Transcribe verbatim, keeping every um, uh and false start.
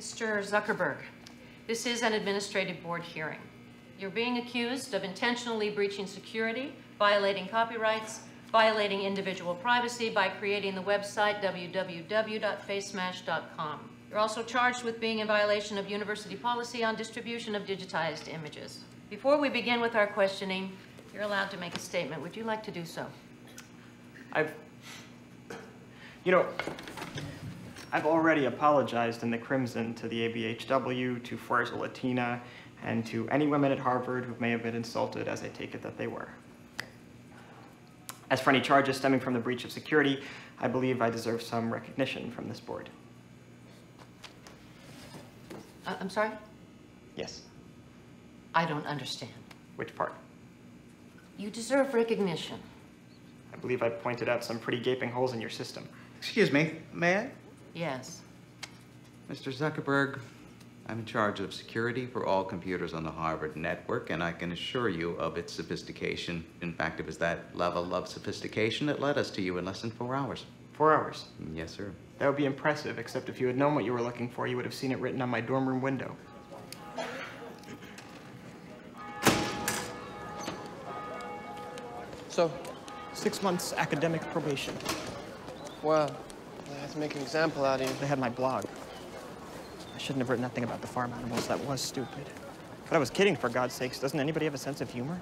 Mister Zuckerberg, this is an administrative board hearing. You're being accused of intentionally breaching security, violating copyrights, violating individual privacy by creating the website w w w dot facemash dot com. You're also charged with being in violation of university policy on distribution of digitized images. Before we begin with our questioning, you're allowed to make a statement. Would you like to do so? I've, you know, I've already apologized in the Crimson to the A B H W, to Forza Latina, and to any women at Harvard who may have been insulted, as I take it that they were. As for any charges stemming from the breach of security, I believe I deserve some recognition from this board. Uh, I'm sorry? Yes. I don't understand. Which part? You deserve recognition. I believe I pointed out some pretty gaping holes in your system. Excuse me, may I? Yes. Mister Zuckerberg, I'm in charge of security for all computers on the Harvard network, and I can assure you of its sophistication. In fact, it was that level of sophistication that led us to you in less than four hours. Four hours? Yes, sir. That would be impressive, except if you had known what you were looking for, you would have seen it written on my dorm room window. So? Six months academic probation. Well, I have to make an example out of you. They had my blog. I shouldn't have written nothing about the farm animals. That was stupid. But I was kidding, for God's sakes. Doesn't anybody have a sense of humor?